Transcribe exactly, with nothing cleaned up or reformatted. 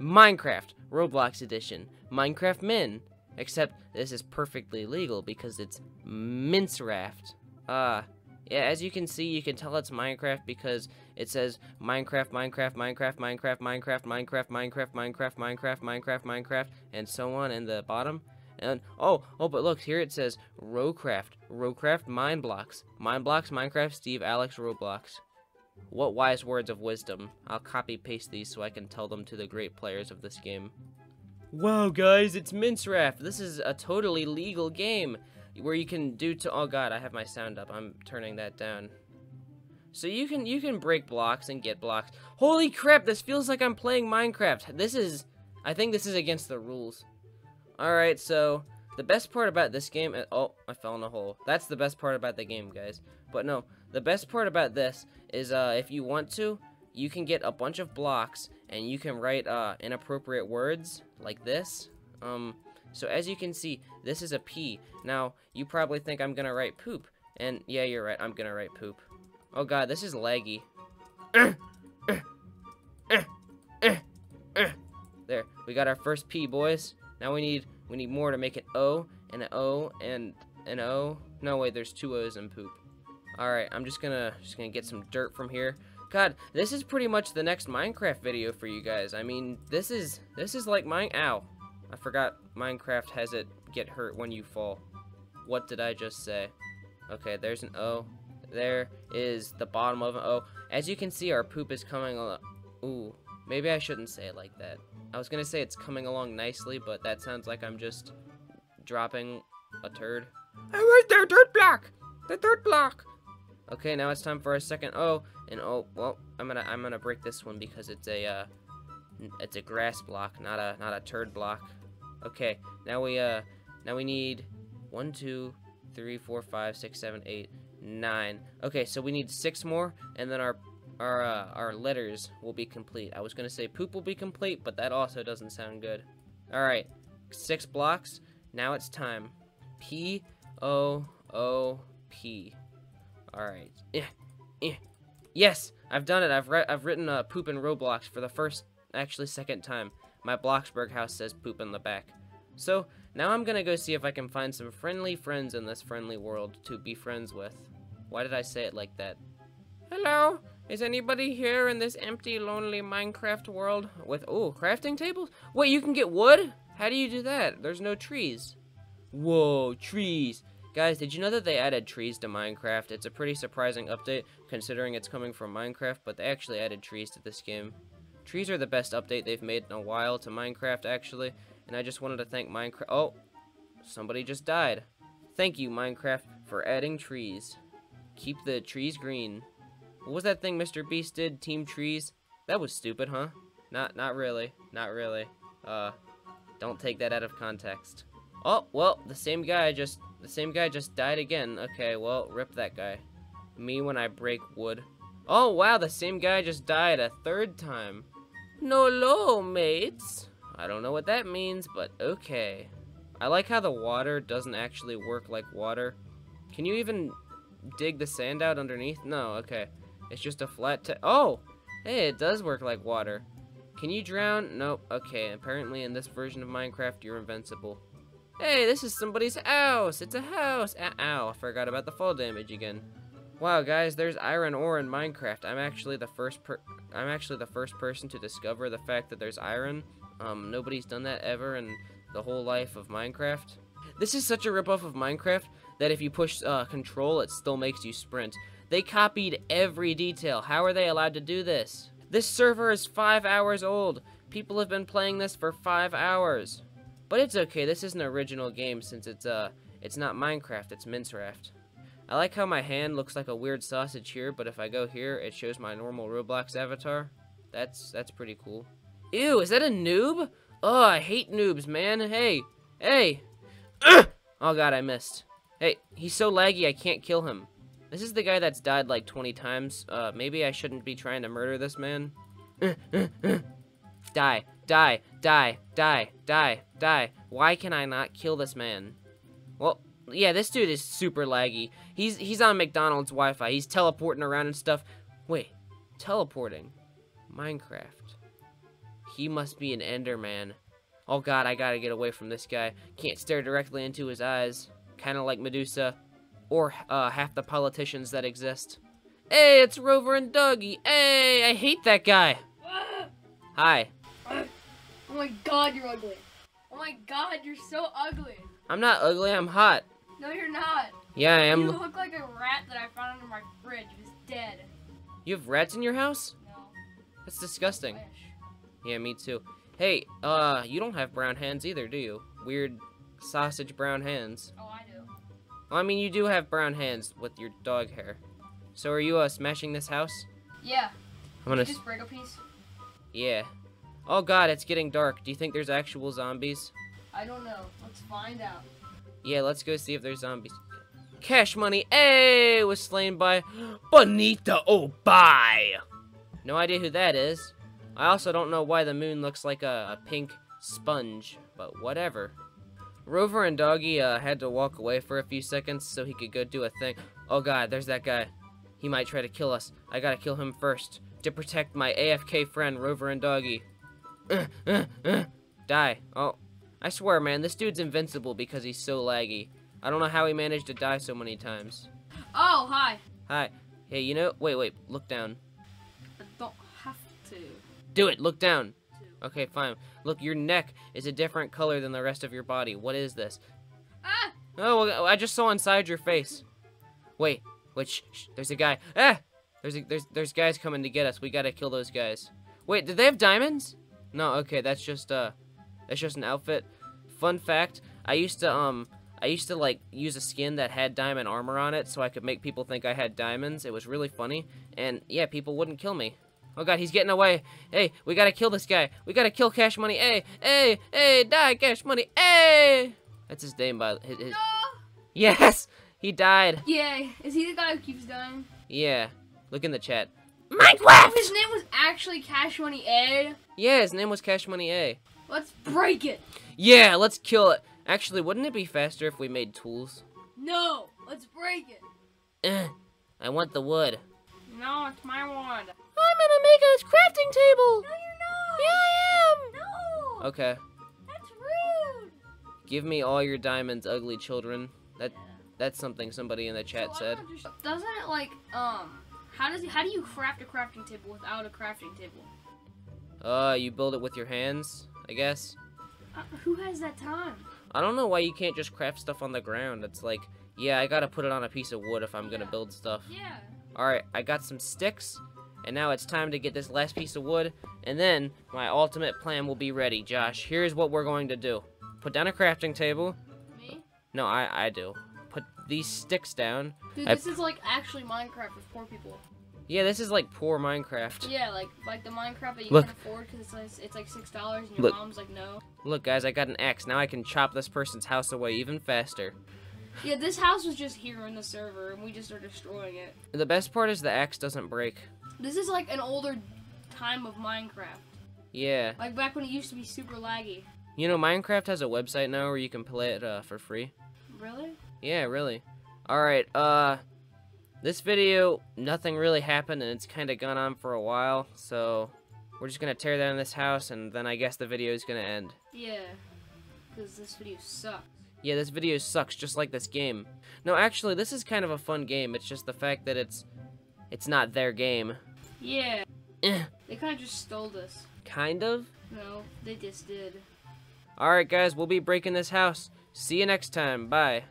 Minecraft Roblox Edition, Minecraft Min, except this is perfectly legal because it's Minceraft. Uh, yeah, as you can see, you can tell it's Minecraft because it says Minecraft, Minecraft, Minecraft, Minecraft, Minecraft, Minecraft, Minecraft, Minecraft, Minecraft, Minecraft, Minecraft, and so on in the bottom. And, oh, oh, but look, here it says RoCraft, RoCraft, Mineblocks, Mineblocks, Minecraft, Steve, Alex, Roblox. What wise words of wisdom. I'll copy-paste these so I can tell them to the great players of this game. Wow, guys, it's Minceraft. This is a totally legal game where you can do to... Oh, God, I have my sound up. I'm turning that down. So you can, you can break blocks and get blocks. Holy crap, this feels like I'm playing Minecraft. This is... I think this is against the rules. Alright, so... The best part about this game... Oh, I fell in a hole. That's the best part about the game, guys. But no, the best part about this is uh, if you want to, you can get a bunch of blocks and you can write uh, inappropriate words like this. Um, so as you can see, this is a P. Now, you probably think I'm going to write poop. And yeah, you're right. I'm going to write poop. Oh, God, this is laggy. There, we got our first P, boys. Now we need... We need more to make it O, and an O, and an O. No, wait, there's two O's in poop. Alright, I'm just gonna, just gonna get some dirt from here. God, this is pretty much the next Minecraft video for you guys. I mean, this is, this is like mine. Ow. I forgot Minecraft has it get hurt when you fall. What did I just say? Okay, there's an O. There is the bottom of an O. As you can see, our poop is coming up. Ooh. Maybe I shouldn't say it like that. I was gonna say it's coming along nicely, but that sounds like I'm just dropping a turd. I want the dirt block! The dirt block! Okay, now it's time for our second O, and oh, well, I'm gonna I'm gonna break this one because it's a uh, it's a grass block, not a not a turd block. Okay, now we uh now we need one, two, three, four, five, six, seven, eight, nine. Okay, so we need six more, and then our Our, uh, our letters will be complete. I was gonna say poop will be complete, but that also doesn't sound good. Alright, six blocks. Now it's time. P O O P. Alright. Eh, eh. Yes! I've done it! I've, I've written uh, poop in Roblox for the first, actually second time. My Bloxburg house says poop in the back. So, now I'm gonna go see if I can find some friendly friends in this friendly world to be friends with. Why did I say it like that? Hello? Is anybody here in this empty, lonely Minecraft world with, oh, crafting tables? Wait, you can get wood? How do you do that? There's no trees. Whoa, trees. Guys, did you know that they added trees to Minecraft? It's a pretty surprising update, considering it's coming from Minecraft, but they actually added trees to this game. Trees are the best update they've made in a while to Minecraft, actually, and I just wanted to thank Minecraft. Oh, somebody just died. Thank you, Minecraft, for adding trees. Keep the trees green. What was that thing Mister Beast did, Team Trees? That was stupid, huh? Not not really. Not really. Uh, don't take that out of context. Oh, well, the same guy just the same guy just died again. Okay, well, rip that guy. Me when I break wood. Oh, wow, the same guy just died a third time. No low, mates. I don't know what that means, but okay. I like how the water doesn't actually work like water. Can you even dig the sand out underneath? No, okay. It's just a flat t- Oh! Hey, it does work like water. Can you drown? Nope. Okay, apparently in this version of Minecraft, you're invincible. Hey, this is somebody's house! It's a house! Uh, ow, I forgot about the fall damage again. Wow, guys, there's iron ore in Minecraft. I'm actually the first per- I'm actually the first person to discover the fact that there's iron. Um, nobody's done that ever in the whole life of Minecraft. This is such a ripoff of Minecraft that if you push uh, control, it still makes you sprint. They copied every detail. How are they allowed to do this? This server is five hours old. People have been playing this for five hours. But it's okay. This is an original game since it's uh, it's not Minecraft. It's Minceraft. I like how my hand looks like a weird sausage here, but if I go here, it shows my normal Roblox avatar. That's that's pretty cool. Ew, is that a noob? Oh, I hate noobs, man. Hey, hey. Ugh! Oh God, I missed. Hey, he's so laggy. I can't kill him. This is the guy that's died like twenty times. Uh, maybe I shouldn't be trying to murder this man. Die, die, die, die, die, die. Why can I not kill this man? Well, yeah, this dude is super laggy. He's he's on McDonald's Wi-Fi. He's teleporting around and stuff. Wait, teleporting? Minecraft. He must be an Enderman. Oh god, I gotta get away from this guy. Can't stare directly into his eyes. Kinda like Medusa. Or uh, half the politicians that exist. Hey, it's Rover and Dougie. Hey, I hate that guy. Hi. Oh my god, you're ugly. Oh my god, you're so ugly. I'm not ugly, I'm hot. No, you're not. Yeah, I am. You look like a rat that I found under my fridge. It was dead. You have rats in your house? No. That's disgusting. Yeah, me too. Hey, uh, you don't have brown hands either, do you? Weird sausage brown hands. Oh, I do. Well, I mean, you do have brown hands with your dog hair. So are you, uh, smashing this house? Yeah. I'm gonna... Did you just break a piece? Yeah. Oh god, it's getting dark. Do you think there's actual zombies? I don't know. Let's find out. Yeah, let's go see if there's zombies. Cash Money A was slain by Bonita Obai. No idea who that is. I also don't know why the moon looks like a, a pink sponge, but whatever. Rover and Dougie uh, had to walk away for a few seconds so he could go do a thing. Oh god, there's that guy. He might try to kill us. I gotta kill him first to protect my A F K friend Rover and Dougie. Uh, uh, uh. Die. Oh, I swear, man, this dude's invincible because he's so laggy. I don't know how he managed to die so many times. Oh, hi. Hi. Hey, you know, wait, wait, look down. I don't have to. Do it, look down. Okay, fine. Look, your neck is a different color than the rest of your body. What is this? Ah! Oh, well, I just saw inside your face. Wait, wait, shh, shh, there's a guy. Ah! There's, a, there's, there's guys coming to get us. We gotta kill those guys. Wait, did they have diamonds? No, okay, that's just, uh, that's just an outfit. Fun fact, I used to, um... I used to, like, use a skin that had diamond armor on it so I could make people think I had diamonds. It was really funny. And, yeah, people wouldn't kill me. Oh, God, he's getting away. Hey, we gotta kill this guy. We gotta kill Cash Money. Hey, hey, hey, die, Cash Money. Hey! That's his name, by his, his... No! Yes! He died. Yeah, is he the guy who keeps dying? Yeah. Look in the chat. Minecraft! His name was actually Cash Money A? Yeah, his name was Cash Money A. Let's break it. Yeah, let's kill it. Actually, wouldn't it be faster if we made tools? No! Let's break it! Eh, I want the wood. No, it's my wand. I'm gonna make a crafting table! No, you're not! Yeah, I am! No! Okay. That's rude! Give me all your diamonds, ugly children. That, yeah. That's something somebody in the chat so said. Doesn't it, like, um... How does how do you craft a crafting table without a crafting table? Uh, you build it with your hands, I guess. Uh, who has that time? I don't know why you can't just craft stuff on the ground. It's like, yeah, I gotta put it on a piece of wood if I'm yeah. gonna build stuff. Yeah. Alright, I got some sticks, and now it's time to get this last piece of wood, and then my ultimate plan will be ready, Josh. Here's what we're going to do. Put down a crafting table. Me? No, I, I do. Put these sticks down. Dude, I... this is like actually Minecraft with poor people. Yeah, this is like poor Minecraft. Yeah, like like the Minecraft that you look, can afford because it's, it's like six dollars and your look, mom's like, no. Look, guys, I got an axe. Now I can chop this person's house away even faster. Yeah, this house was just here in the server, and we just are destroying it. The best part is the axe doesn't break. This is like an older time of Minecraft. Yeah. Like back when it used to be super laggy. You know, Minecraft has a website now where you can play it uh, for free. Really? Yeah, really. All right, uh... this video, nothing really happened, and it's kind of gone on for a while, so we're just going to tear down this house, and then I guess the video is going to end. Yeah, because this video sucks. Yeah, this video sucks, just like this game. No, actually, this is kind of a fun game. It's just the fact that it's it's not their game. Yeah. They kind of just stole this. Kind of? No, they just did. All right, guys, we'll be breaking this house. See you next time. Bye.